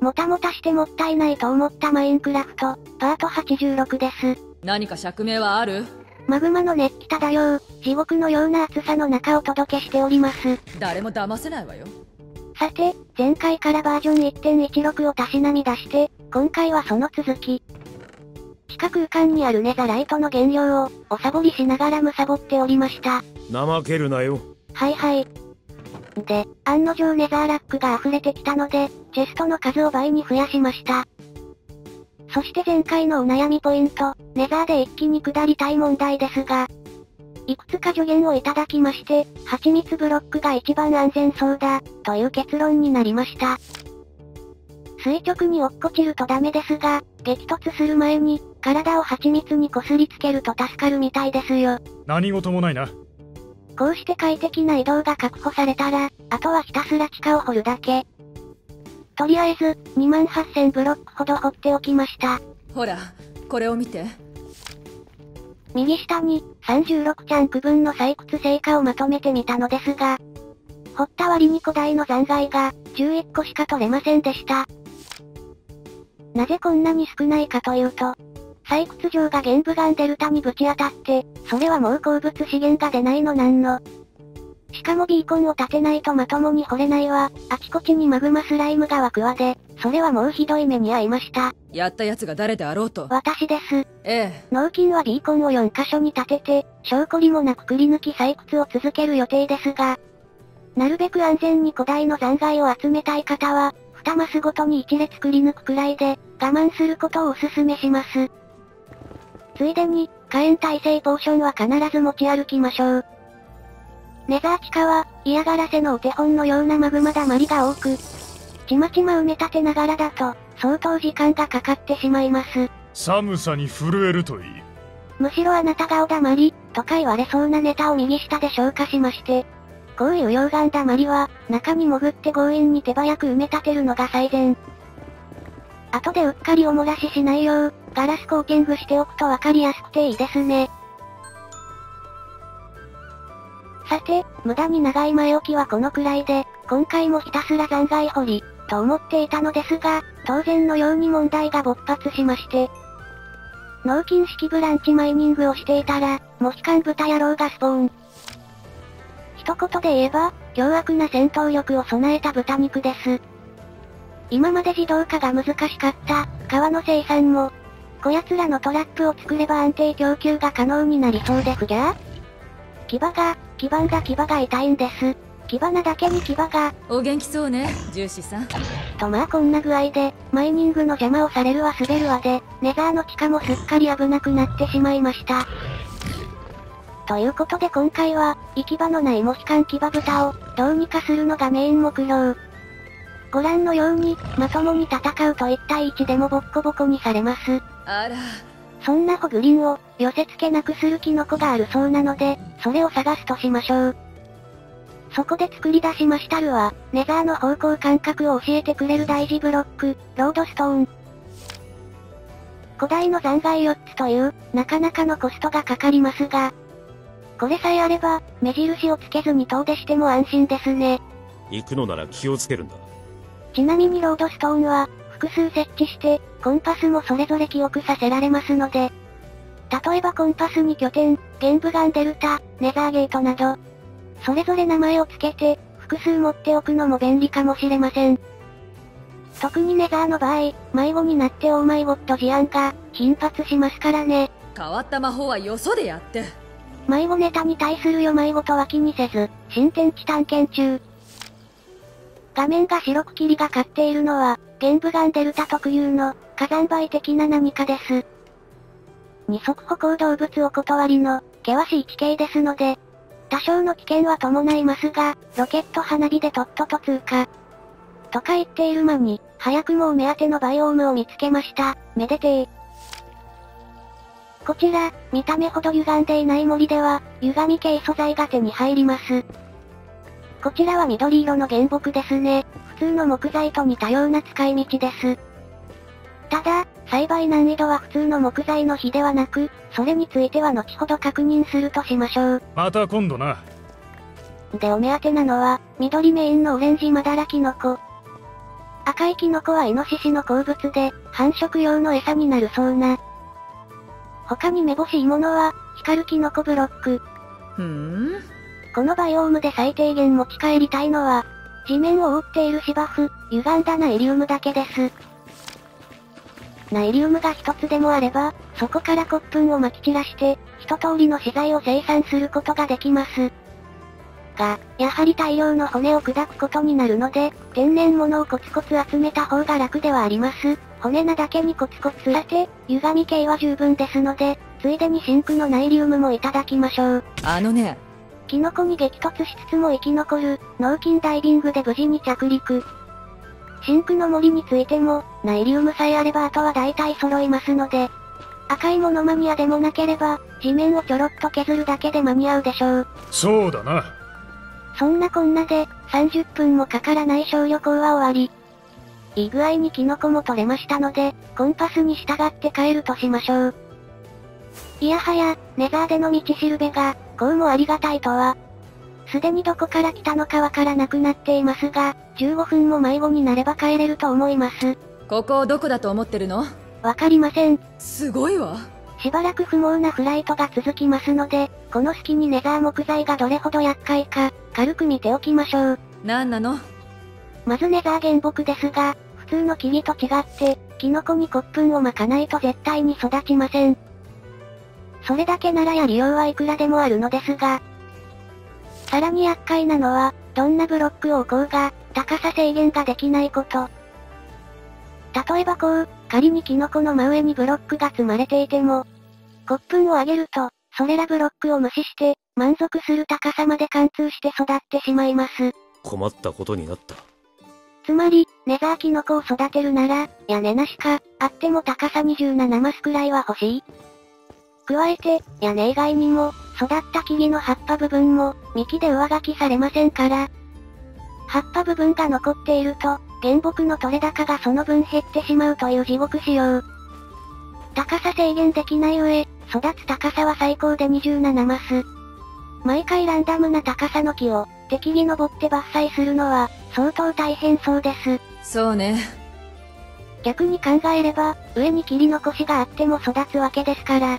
もたもたしてもったいないと思ったマインクラフト、パート86です。何か釈明はある？マグマの熱気漂う、地獄のような暑さの中お届けしております。誰も騙せないわよ。さて、前回からバージョン 1.16 をたしなみ出して、今回はその続き。地下空間にあるネザライトの原料を、おさぼりしながらむさぼっておりました。怠けるなよ。はいはい。で、案の定ネザーラックが溢れてきたので、チェストの数を倍に増やしました。そして前回のお悩みポイント、ネザーで一気に下りたい問題ですが、いくつか助言をいただきまして、蜂蜜ブロックが一番安全そうだ、という結論になりました。垂直に落っこちるとダメですが、激突する前に、体を蜂蜜にこすりつけると助かるみたいですよ。何事もないな。こうして快適な移動が確保されたら、あとはひたすら地下を掘るだけ。とりあえず、28000ブロックほど掘っておきました。ほら、これを見て。右下に、36チャンク分の採掘成果をまとめてみたのですが、掘った割に古代の残骸が、11個しか取れませんでした。なぜこんなに少ないかというと、採掘場が玄武岩デルタにぶち当たって、それはもう鉱物資源が出ないのなんの。しかもビーコンを立てないとまともに掘れないわ、あちこちにマグマスライムが湧くわで、それはもうひどい目に遭いました。やった奴が誰であろうと。私です。ええ。農金はビーコンを4カ所に立てて、証拠りもなくくり抜き採掘を続ける予定ですが、なるべく安全に古代の残骸を集めたい方は、2マスごとに1列くり抜くくらいで、我慢することをお勧めします。ついでに、火炎耐性ポーションは必ず持ち歩きましょう。ネザー地下は、嫌がらせのお手本のようなマグマだまりが多く、ちまちま埋め立てながらだと、相当時間がかかってしまいます。寒さに震えるといい。むしろあなたがおだまり、とか言われそうなネタを右下で消化しまして、こういう溶岩だまりは、中に潜って強引に手早く埋め立てるのが最善。後でうっかりお漏らししないよう、ガラスコーティングしておくとわかりやすくていいですね。さて、無駄に長い前置きはこのくらいで、今回もひたすら残骸掘り、と思っていたのですが、当然のように問題が勃発しまして。脳筋式ブランチマイニングをしていたら、モヒカン豚野郎がスポーン。一言で言えば、凶悪な戦闘力を備えた豚肉です。今まで自動化が難しかった、革の生産も、こやつらのトラップを作れば安定供給が可能になりそうでふぎゃー？牙が痛いんです。牙なだけに牙が。お元気そうね、獣師さん。とまあこんな具合で、マイニングの邪魔をされるわ滑るわで、ネザーの地下もすっかり危なくなってしまいました。ということで今回は、行き場のないモヒカン牙豚を、どうにかするのがメイン目標。ご覧のように、まともに戦うと1対1でもボッコボコにされます。あら。そんなホグリンを、寄せ付けなくするキノコがあるそうなので、それを探すとしましょう。そこで作り出しましたるは、ネザーの方向感覚を教えてくれる大事ブロック、ロードストーン。古代の残骸4つという、なかなかのコストがかかりますが、これさえあれば、目印をつけずに遠出しても安心ですね。行くのなら気をつけるんだ。ちなみにロードストーンは、複数設置して、コンパスもそれぞれ記憶させられますので、例えばコンパスに拠点、玄武岩デルタ、ネザーゲートなど、それぞれ名前を付けて、複数持っておくのも便利かもしれません。特にネザーの場合、迷子になってオーマイゴッド事案が、頻発しますからね。変わった魔法はよそでやって。迷子ネタに対するよ迷子とは気にせず、新天地探検中。画面が白く霧がかっているのは、玄武岩デルタ特有の火山灰的な何かです。二足歩行動物お断りの険しい地形ですので、多少の危険は伴いますが、ロケット花火でとっとと通過。とか言っている間に、早くもお目当てのバイオームを見つけました。めでてー。こちら、見た目ほど歪んでいない森では、歪み系素材が手に入ります。こちらは緑色の原木ですね。普通の木材と似たような使い道です。ただ、栽培難易度は普通の木材の比ではなく、それについては後ほど確認するとしましょう。また今度な。でお目当てなのは、緑メインのオレンジマダラキノコ。赤いキノコはイノシシの好物で、繁殖用の餌になるそうな。他にめぼしいものは、光るキノコブロック。このバイオームで最低限持ち帰りたいのは、地面を覆っている芝生、歪んだナイリウムだけです。ナイリウムが一つでもあれば、そこから骨粉を撒き散らして、一通りの資材を生産することができます。が、やはり大量の骨を砕くことになるので、天然物をコツコツ集めた方が楽ではあります。骨なだけにコツコツ当て、歪み系は十分ですので、ついでに真空のナイリウムもいただきましょう。キノコに激突しつつも生き残る、脳筋ダイビングで無事に着陸。真空の森についても、ナイリウムさえあればあとは大体揃いますので、赤いモノマニアでもなければ、地面をちょろっと削るだけで間に合うでしょう。そうだな。そんなこんなで、30分もかからない小旅行は終わり。いい具合にキノコも取れましたので、コンパスに従って帰るとしましょう。いやはや、ネザーでの道しるべが、こうもありがたいとは。すでにどこから来たのかわからなくなっていますが、15分も迷子になれば帰れると思います。ここをどこだと思ってるの？わかりません。すごいわ。しばらく不毛なフライトが続きますので、この隙にネザー木材がどれほど厄介か、軽く見ておきましょう。なんなの？まずネザー原木ですが、普通の木々と違って、キノコに骨粉を撒かないと絶対に育ちません。それだけならやりようはいくらでもあるのですが、さらに厄介なのは、どんなブロックを置こうが、高さ制限ができないこと。例えばこう、仮にキノコの真上にブロックが積まれていても、骨粉をあげると、それらブロックを無視して、満足する高さまで貫通して育ってしまいます。困ったことになった。つまり、ネザーキノコを育てるなら、屋根なしか、あっても高さ27マスくらいは欲しい。加えて、屋根以外にも、育った木々の葉っぱ部分も、幹で上書きされませんから。葉っぱ部分が残っていると、原木の取れ高がその分減ってしまうという地獄仕様。高さ制限できない上、育つ高さは最高で27マス。毎回ランダムな高さの木を、適宜登って伐採するのは、相当大変そうです。そうね。逆に考えれば、上に切り残しがあっても育つわけですから。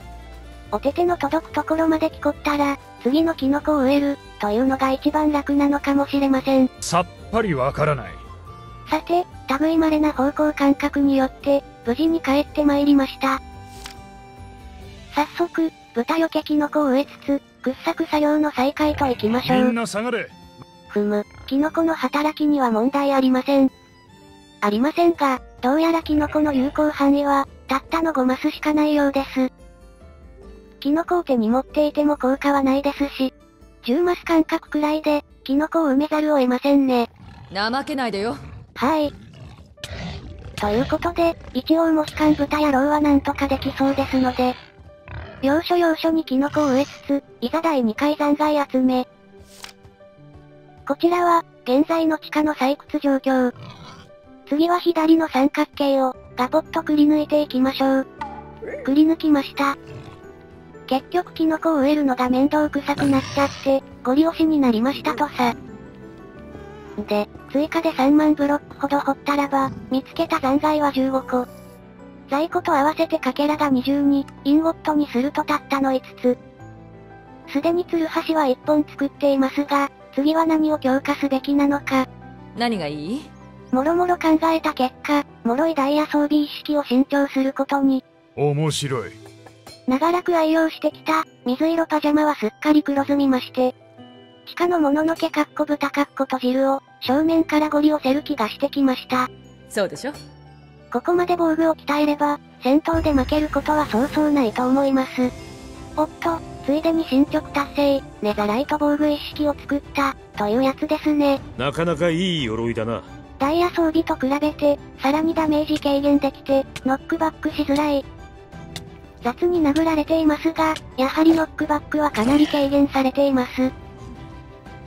お手手の届くところまで木こったら、次のキノコを植える、というのが一番楽なのかもしれません。さっぱりわからない。さて、類いまれな方向感覚によって、無事に帰ってまいりました。早速、豚よけキノコを植えつつ、掘削作業の再開といきましょう。みんな下がれ。ふむ、キノコの働きには問題ありません。ありませんが、どうやらキノコの有効範囲は、たったの5マスしかないようです。キノコを手に持っていても効果はないですし、10マス間隔くらいで、キノコを埋めざるを得ませんね。怠けないでよ。はい。ということで、一応モヒカン豚野郎はなんとかできそうですので、要所要所にキノコを植えつつ、いざ第2回残骸集め。こちらは、現在の地下の採掘状況。次は左の三角形を、ガポッとくり抜いていきましょう。くり抜きました。結局キノコを植えるのが面倒くさくなっちゃって、ゴリ押しになりましたとさ。で、追加で3万ブロックほど掘ったらば、見つけた残骸は15個。在庫と合わせてかけらが22、インゴットにするとたったの5つ。すでにツルハシは1本作っていますが、次は何を強化すべきなのか。何がいい？もろもろ考えた結果、脆いダイヤ装備一式を新調することに。面白い。長らく愛用してきた、水色パジャマはすっかり黒ずみまして、地下のもののけかっこ豚かっこと汁を、正面からゴリ押せる気がしてきました。そうでしょ？ここまで防具を鍛えれば、戦闘で負けることはそうそうないと思います。おっと、ついでに進捗達成、ネザライト防具一式を作った、というやつですね。なかなかいい鎧だな。ダイヤ装備と比べて、さらにダメージ軽減できて、ノックバックしづらい。雑に殴られていますが、やはりノックバックはかなり軽減されています。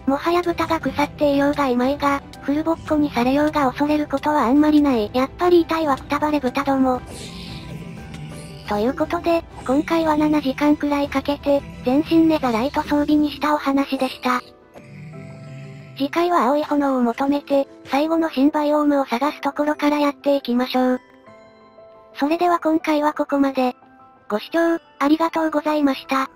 もはや豚が腐っていようがいまいが、フルボッコにされようが恐れることはあんまりない。やっぱり痛いはくたばれ豚ども。ということで、今回は7時間くらいかけて、全身ネザライト装備にしたお話でした。次回は青い炎を求めて、最後の新バイオームを探すところからやっていきましょう。それでは今回はここまで。ご視聴、ありがとうございました。